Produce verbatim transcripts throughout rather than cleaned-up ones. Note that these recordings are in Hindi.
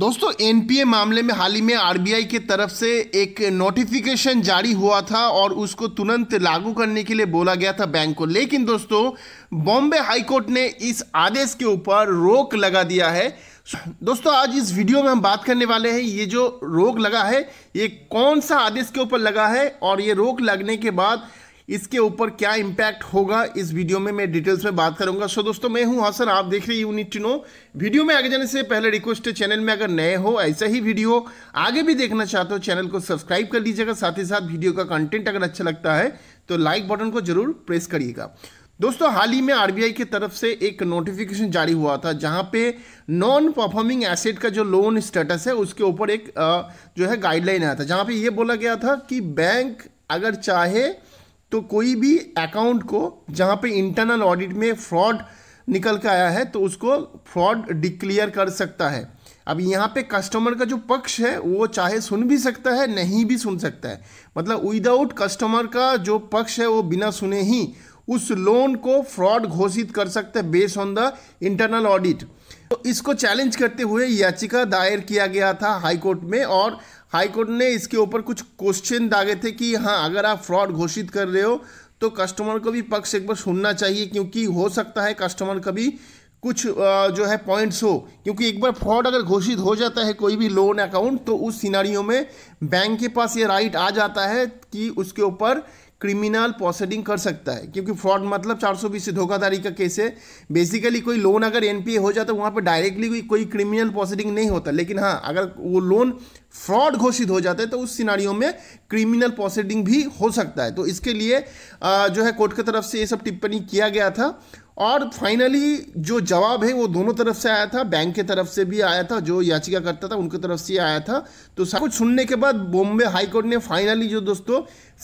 दोस्तों एनपीए मामले में हाल ही में आरबीआई के तरफ से एक नोटिफिकेशन जारी हुआ था और उसको तुरंत लागू करने के लिए बोला गया था बैंक को, लेकिन दोस्तों बॉम्बे हाईकोर्ट ने इस आदेश के ऊपर रोक लगा दिया है। दोस्तों आज इस वीडियो में हम बात करने वाले हैं ये जो रोक लगा है ये कौन सा आदेश के ऊपर लगा है और ये रोक लगने के बाद इसके ऊपर क्या इम्पैक्ट होगा, इस वीडियो में मैं डिटेल्स में बात करूंगा। सो दोस्तों मैं हूं हसन, आप देख रहे हैं यूनिट टू नो। वीडियो में आगे जाने से पहले रिक्वेस्ट है, चैनल में अगर नए हो ऐसा ही वीडियो आगे भी देखना चाहते हो चैनल को सब्सक्राइब कर लीजिएगा, साथ ही साथ वीडियो का कंटेंट अगर अच्छा लगता है तो लाइक बटन को जरूर प्रेस करिएगा। दोस्तों हाल ही में आरबीआई की तरफ से एक नोटिफिकेशन जारी हुआ था जहां पे नॉन परफॉर्मिंग एसेट का जो लोन स्टेटस है उसके ऊपर एक जो है गाइडलाइन आया था, जहां पे ये बोला गया था कि बैंक अगर चाहे तो कोई भी अकाउंट को जहां पे इंटरनल ऑडिट में फ्रॉड निकल के आया है तो उसको फ्रॉड डिक्लेयर कर सकता है। अब यहाँ पे कस्टमर का जो पक्ष है वो चाहे सुन भी सकता है नहीं भी सुन सकता है, मतलब विदाउट कस्टमर का जो पक्ष है वो बिना सुने ही उस लोन को फ्रॉड घोषित कर सकते हैं based on the internal audit. तो इसको चैलेंज करते हुए याचिका दायर किया गया था हाईकोर्ट में और हाईकोर्ट ने इसके ऊपर कुछ क्वेश्चन दागे थे कि हाँ अगर आप फ्रॉड घोषित कर रहे हो तो कस्टमर को भी पक्ष एक बार सुनना चाहिए, क्योंकि हो सकता है कस्टमर का भी कुछ जो है पॉइंट्स हो, क्योंकि एक बार फ्रॉड अगर घोषित हो जाता है कोई भी लोन अकाउंट तो उस सिनारियों में बैंक के पास ये राइट आ जाता है कि उसके ऊपर क्रिमिनल प्रोसीडिंग कर सकता है, क्योंकि फ्रॉड मतलब चार सौ बीस से धोखाधड़ी का केस है। बेसिकली कोई लोन अगर एनपीए हो जाता है वहाँ पर डायरेक्टली कोई कोई क्रिमिनल प्रोसीडिंग नहीं होता, लेकिन हाँ अगर वो लोन फ्रॉड घोषित हो जाता है तो उस सिनारियों में क्रिमिनल प्रोसीडिंग भी हो सकता है। तो इसके लिए जो है कोर्ट की तरफ से ये सब टिप्पणी किया गया था और फाइनली जो जवाब है वो दोनों तरफ से आया था, बैंक के तरफ से भी आया था जो याचिका करता था उनकी तरफ से आया था। तो सब कुछ सुनने के बाद बॉम्बे हाईकोर्ट ने फाइनली जो दोस्तों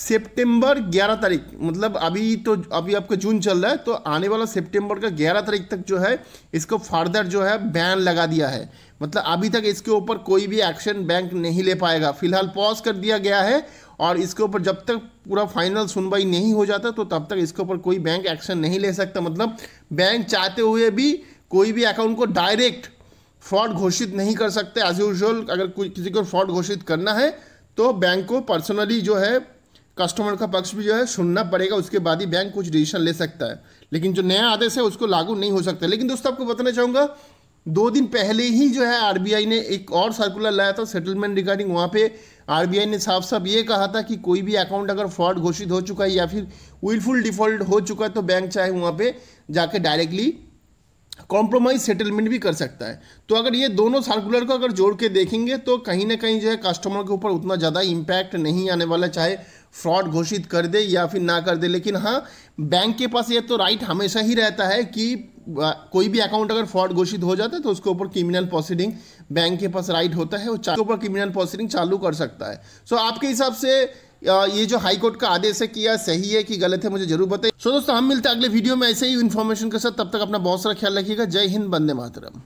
सितंबर ग्यारह तारीख, मतलब अभी तो अभी आपका जून चल रहा है तो आने वाला सितंबर का ग्यारह तारीख तक जो है इसको फर्दर जो है बैन लगा दिया है, मतलब अभी तक इसके ऊपर कोई भी एक्शन बैंक नहीं ले पाएगा। फिलहाल पॉज कर दिया गया है और इसके ऊपर जब तक पूरा फाइनल सुनवाई नहीं हो जाता तो तब तक इसके ऊपर कोई बैंक एक्शन नहीं ले सकता, मतलब बैंक चाहते हुए भी कोई भी अकाउंट को डायरेक्ट फ्रॉड घोषित नहीं कर सकते। एज यूजुअल अगर कोई किसी को फ्रॉड घोषित करना है तो बैंक को पर्सनली जो है कस्टमर का पक्ष भी जो है सुनना पड़ेगा, उसके बाद ही बैंक कुछ डिसीजन ले सकता है, लेकिन जो नया आदेश है उसको लागू नहीं हो सकता। लेकिन दोस्तों आपको बताना चाहूँगा दो दिन पहले ही जो है आरबीआई ने एक और सर्कुलर लाया था सेटलमेंट रिगार्डिंग, वहाँ पे आरबीआई ने साफ साफ ये कहा था कि कोई भी अकाउंट अगर फ्रॉड घोषित हो चुका है या फिर विलफुल डिफॉल्ट हो चुका है तो बैंक चाहे वहाँ पे जाके डायरेक्टली कॉम्प्रोमाइज सेटलमेंट भी कर सकता है। तो अगर ये दोनों सर्कुलर को अगर जोड़ के देखेंगे तो कहीं ना कहीं जो है कस्टमर के ऊपर उतना ज़्यादा इम्पैक्ट नहीं आने वाला, चाहे फ्रॉड घोषित कर दे या फिर ना कर दे। लेकिन हाँ बैंक के पास ये तो राइट हमेशा ही रहता है कि कोई भी अकाउंट अगर फ्रॉड घोषित हो जाता है तो उसके ऊपर क्रिमिनल प्रोसीडिंग बैंक के पास राइट होता है, वो उसके ऊपर क्रिमिनल प्रोसीडिंग चालू कर सकता है। सो so, आपके हिसाब से ये जो हाई कोर्ट का आदेश है किया सही है कि गलत है मुझे जरूर बताइए। सो so, दोस्तों हम मिलते हैं अगले वीडियो में ऐसे ही इन्फॉर्मेशन के साथ, तब तक अपना बहुत सारा ख्याल रखिएगा। जय हिंद, वंदे मातरम।